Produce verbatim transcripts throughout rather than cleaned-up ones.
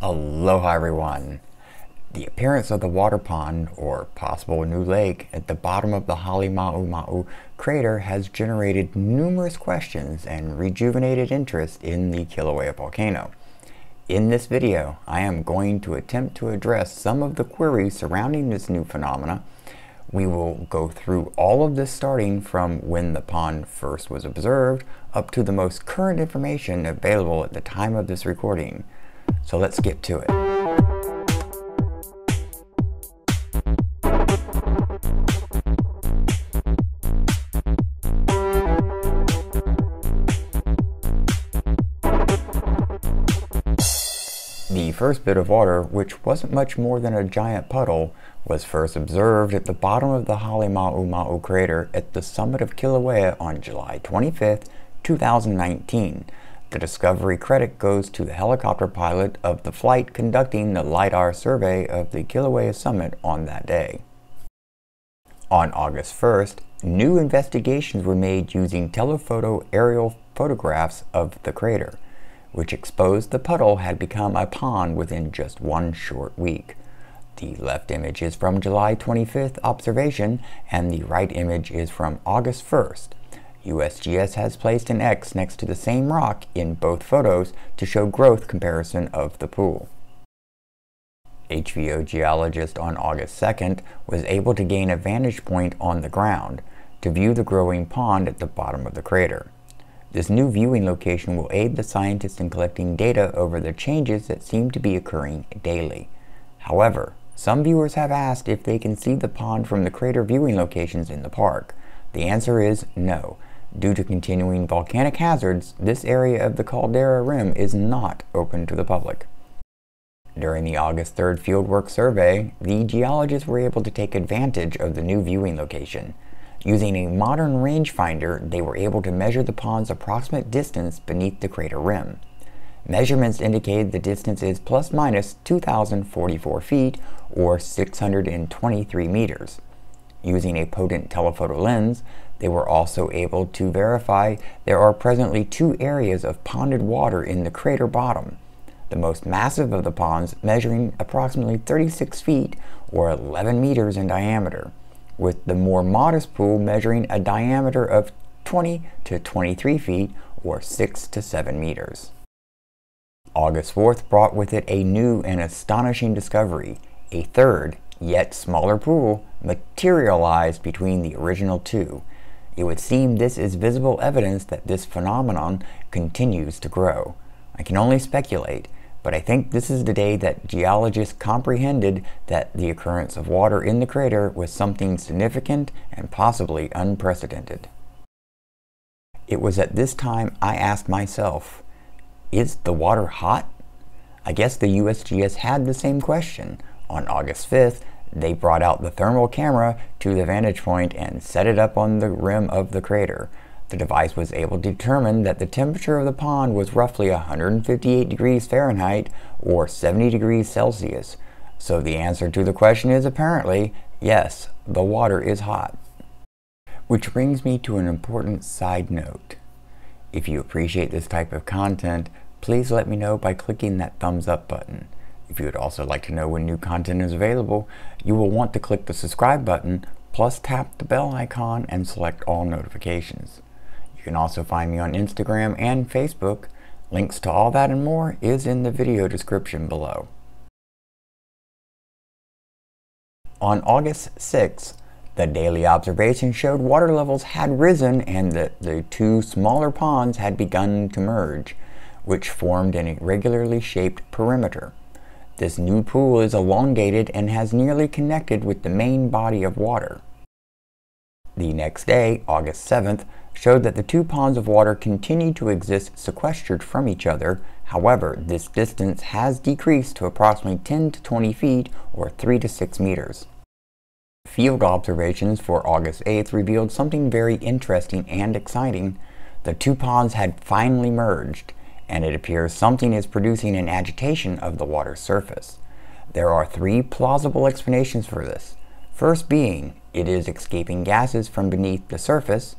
Aloha everyone! The appearance of the water pond, or possible new lake, at the bottom of the Halema'uma'u crater has generated numerous questions and rejuvenated interest in the Kilauea volcano. In this video, I am going to attempt to address some of the queries surrounding this new phenomena. We will go through all of this, starting from when the pond first was observed up to the most current information available at the time of this recording. So let's get to it. The first bit of water, which wasn't much more than a giant puddle, was first observed at the bottom of the Halema'uma'u crater at the summit of Kilauea on July twenty-fifth, two thousand nineteen. The discovery credit goes to the helicopter pilot of the flight conducting the LIDAR survey of the Kilauea summit on that day. On August first, new investigations were made using telephoto aerial photographs of the crater, which exposed the puddle had become a pond within just one short week. The left image is from July twenty-fifth observation, and the right image is from August first. U S G S has placed an X next to the same rock in both photos to show growth comparison of the pool. H V O geologist on August second was able to gain a vantage point on the ground to view the growing pond at the bottom of the crater. This new viewing location will aid the scientists in collecting data over the changes that seem to be occurring daily. However, some viewers have asked if they can see the pond from the crater viewing locations in the park. The answer is no. Due to continuing volcanic hazards, this area of the caldera rim is not open to the public. During the August third fieldwork survey, the geologists were able to take advantage of the new viewing location. Using a modern rangefinder, they were able to measure the pond's approximate distance beneath the crater rim. Measurements indicated the distance is plus minus two thousand forty-four feet, or six hundred twenty-three meters. Using a potent telephoto lens, they were also able to verify there are presently two areas of ponded water in the crater bottom, the most massive of the ponds measuring approximately thirty-six feet, or eleven meters in diameter, with the more modest pool measuring a diameter of twenty to twenty-three feet, or six to seven meters. August fourth brought with it a new and astonishing discovery. A third, yet smaller pool materialized between the original two. It would seem this is visible evidence that this phenomenon continues to grow. I can only speculate, but I think this is the day that geologists comprehended that the occurrence of water in the crater was something significant and possibly unprecedented. It was at this time I asked myself, is the water hot? I guess the U S G S had the same question. On August fifth, they brought out the thermal camera to the vantage point and set it up on the rim of the crater. The device was able to determine that the temperature of the pond was roughly one hundred fifty-eight degrees Fahrenheit, or seventy degrees Celsius. So the answer to the question is apparently, yes, the water is hot. Which brings me to an important side note. If you appreciate this type of content, please let me know by clicking that thumbs up button. If you would also like to know when new content is available, you will want to click the subscribe button, plus tap the bell icon and select all notifications. You can also find me on Instagram and Facebook. Links to all that and more is in the video description below. On August sixth, the daily observation showed water levels had risen and that the two smaller ponds had begun to merge, which formed an irregularly shaped perimeter. This new pool is elongated and has nearly connected with the main body of water. The next day, August seventh, showed that the two ponds of water continue to exist sequestered from each other. However, this distance has decreased to approximately ten to twenty feet, or three to six meters. Field observations for August eighth revealed something very interesting and exciting. The two ponds had finally merged, and it appears something is producing an agitation of the water's surface. There are three plausible explanations for this. First being, it is escaping gases from beneath the surface.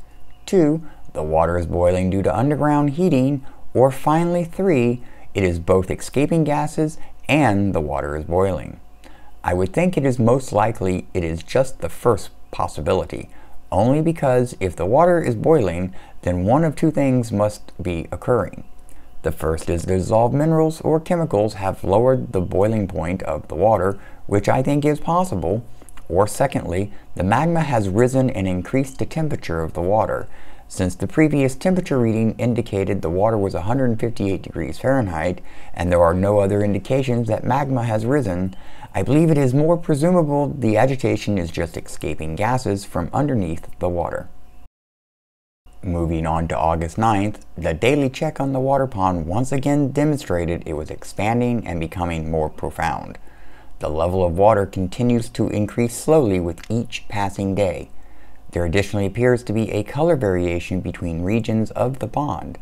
Two, the water is boiling due to underground heating. Or finally, three, it is both escaping gases and the water is boiling. I would think it is most likely it is just the first possibility, only because if the water is boiling, then one of two things must be occurring. The first is dissolved minerals or chemicals have lowered the boiling point of the water, which I think is possible, or secondly, the magma has risen and increased the temperature of the water. Since the previous temperature reading indicated the water was one hundred fifty-eight degrees Fahrenheit, and there are no other indications that magma has risen, I believe it is more presumable the agitation is just escaping gases from underneath the water. Moving on to August ninth, the daily check on the water pond once again demonstrated it was expanding and becoming more profound. The level of water continues to increase slowly with each passing day. There additionally appears to be a color variation between regions of the pond.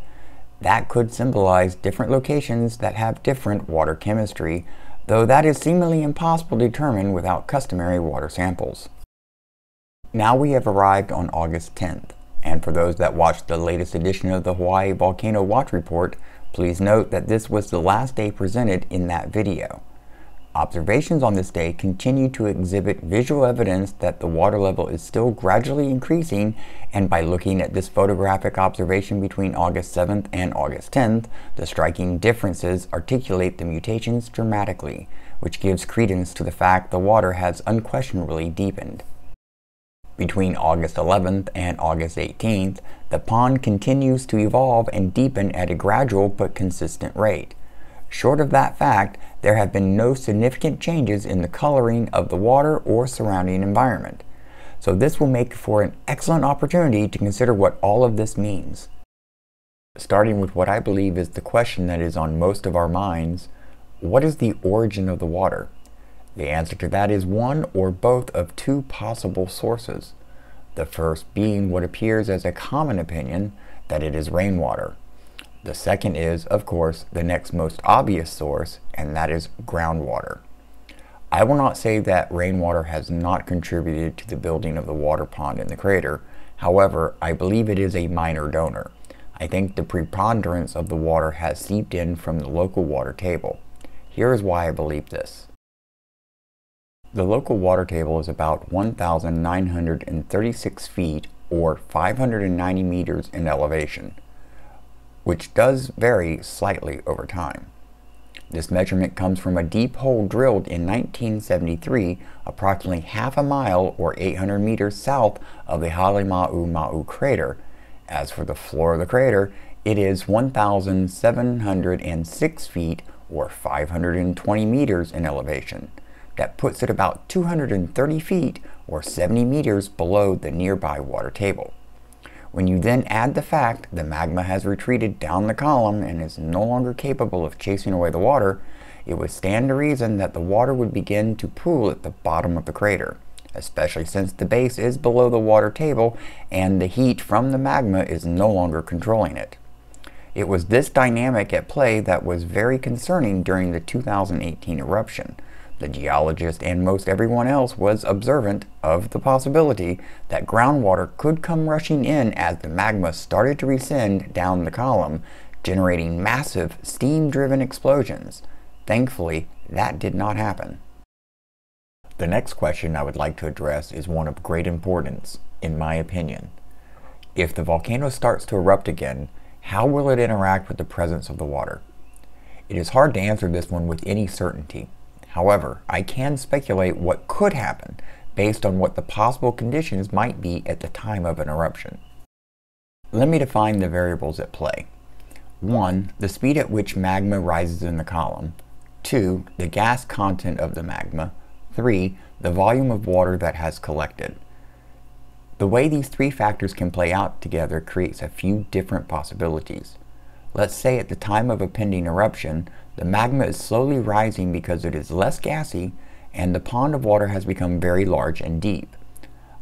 That could symbolize different locations that have different water chemistry, though that is seemingly impossible to determine without customary water samples. Now we have arrived on August tenth, and for those that watched the latest edition of the Hawaii Volcano Watch Report, please note that this was the last day presented in that video. Observations on this day continue to exhibit visual evidence that the water level is still gradually increasing, and by looking at this photographic observation between August seventh and August tenth, the striking differences articulate the mutations dramatically, which gives credence to the fact the water has unquestionably deepened. Between August eleventh and August eighteenth, the pond continues to evolve and deepen at a gradual but consistent rate. Short of that fact, there have been no significant changes in the coloring of the water or surrounding environment. So this will make for an excellent opportunity to consider what all of this means. Starting with what I believe is the question that is on most of our minds, what is the origin of the water? The answer to that is one or both of two possible sources. The first being what appears as a common opinion, that it is rainwater. The second is, of course, the next most obvious source, and that is groundwater. I will not say that rainwater has not contributed to the building of the water pond in the crater. However, I believe it is a minor donor. I think the preponderance of the water has seeped in from the local water table. Here is why I believe this. The local water table is about one thousand nine hundred thirty-six feet or five hundred ninety meters in elevation, which does vary slightly over time. This measurement comes from a deep hole drilled in nineteen seventy-three, approximately half a mile or eight hundred meters south of the Halema'uma'u crater. As for the floor of the crater, it is one thousand seven hundred six feet or five hundred twenty meters in elevation. That puts it about two hundred thirty feet or seventy meters below the nearby water table. When you then add the fact the magma has retreated down the column and is no longer capable of chasing away the water, it would stand to reason that the water would begin to pool at the bottom of the crater, especially since the base is below the water table and the heat from the magma is no longer controlling it. It was this dynamic at play that was very concerning during the two thousand eighteen eruption. The geologist and most everyone else was observant of the possibility that groundwater could come rushing in as the magma started to descend down the column, generating massive steam-driven explosions. Thankfully, that did not happen. The next question I would like to address is one of great importance, in my opinion. If the volcano starts to erupt again, how will it interact with the presence of the water? It is hard to answer this one with any certainty. However, I can speculate what could happen based on what the possible conditions might be at the time of an eruption. Let me define the variables at play. one The speed at which magma rises in the column. two The gas content of the magma. three The volume of water that has collected. The way these three factors can play out together creates a few different possibilities. Let's say at the time of a pending eruption, the magma is slowly rising because it is less gassy and the pond of water has become very large and deep.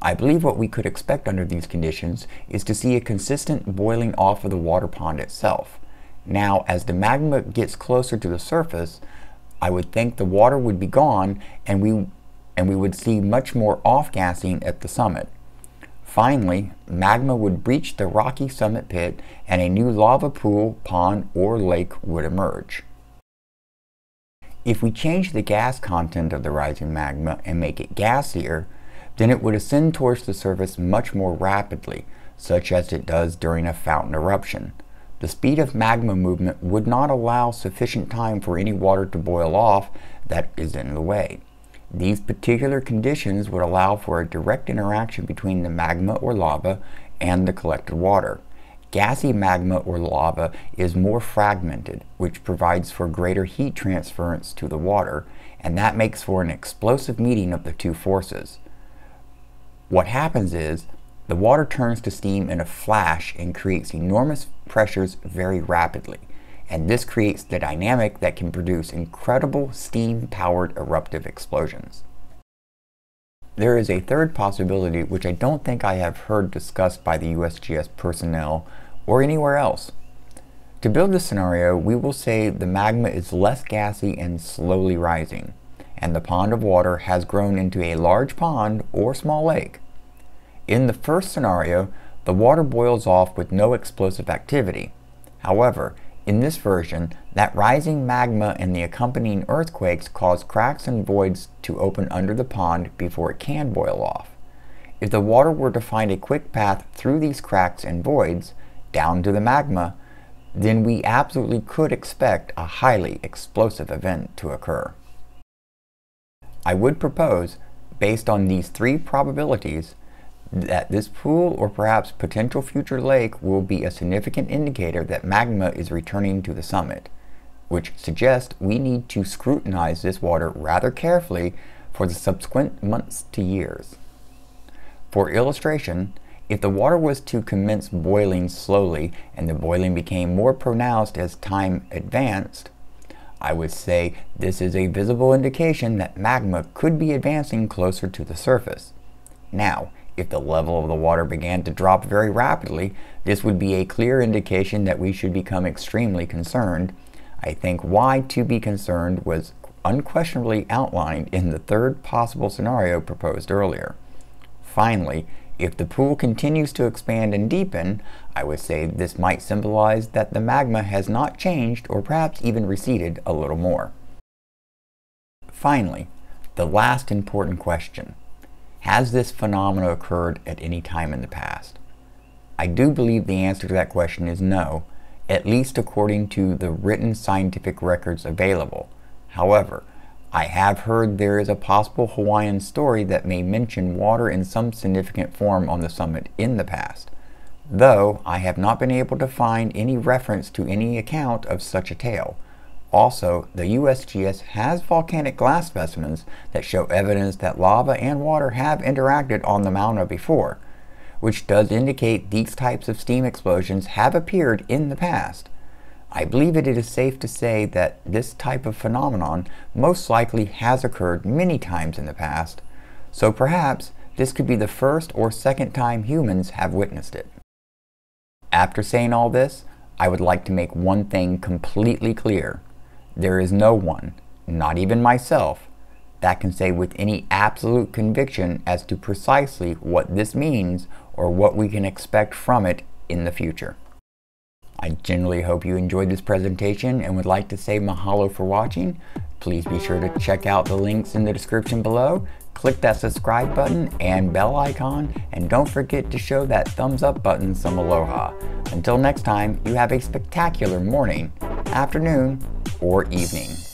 I believe what we could expect under these conditions is to see a consistent boiling off of the water pond itself. Now, as the magma gets closer to the surface, I would think the water would be gone and we, and we would see much more off-gassing at the summit. Finally, magma would breach the rocky summit pit and a new lava pool, pond, or lake would emerge. If we change the gas content of the rising magma and make it gassier, then it would ascend towards the surface much more rapidly, such as it does during a fountain eruption. The speed of magma movement would not allow sufficient time for any water to boil off that is in the way. These particular conditions would allow for a direct interaction between the magma or lava and the collected water. Gassy magma or lava is more fragmented, which provides for greater heat transference to the water, and that makes for an explosive meeting of the two forces. What happens is, the water turns to steam in a flash and creates enormous pressures very rapidly, and this creates the dynamic that can produce incredible steam-powered eruptive explosions. There is a third possibility which I don't think I have heard discussed by the U S G S personnel or anywhere else. To build this scenario, we will say the magma is less gassy and slowly rising, and the pond of water has grown into a large pond or small lake. In the first scenario, the water boils off with no explosive activity. However, in this version, that rising magma and the accompanying earthquakes cause cracks and voids to open under the pond before it can boil off. If the water were to find a quick path through these cracks and voids, down to the magma, then we absolutely could expect a highly explosive event to occur. I would propose, based on these three probabilities, that this pool or perhaps potential future lake will be a significant indicator that magma is returning to the summit, which suggests we need to scrutinize this water rather carefully for the subsequent months to years. For illustration, if the water was to commence boiling slowly and the boiling became more pronounced as time advanced, I would say this is a visible indication that magma could be advancing closer to the surface. Now, if the level of the water began to drop very rapidly, this would be a clear indication that we should become extremely concerned. I think why to be concerned was unquestionably outlined in the third possible scenario proposed earlier. Finally, if the pool continues to expand and deepen, I would say this might symbolize that the magma has not changed or perhaps even receded a little more. Finally, the last important question. Has this phenomenon occurred at any time in the past? I do believe the answer to that question is no, at least according to the written scientific records available. However, I have heard there is a possible Hawaiian story that may mention water in some significant form on the summit in the past, though I have not been able to find any reference to any account of such a tale. Also, the U S G S has volcanic glass specimens that show evidence that lava and water have interacted on the mauna before, which does indicate these types of steam explosions have appeared in the past. I believe it is safe to say that this type of phenomenon most likely has occurred many times in the past, so perhaps this could be the first or second time humans have witnessed it. After saying all this, I would like to make one thing completely clear. There is no one, not even myself, that can say with any absolute conviction as to precisely what this means or what we can expect from it in the future. I genuinely hope you enjoyed this presentation and would like to say mahalo for watching. Please be sure to check out the links in the description below, click that subscribe button and bell icon, and don't forget to show that thumbs up button some aloha. Until next time, you have a spectacular morning, afternoon, or evening.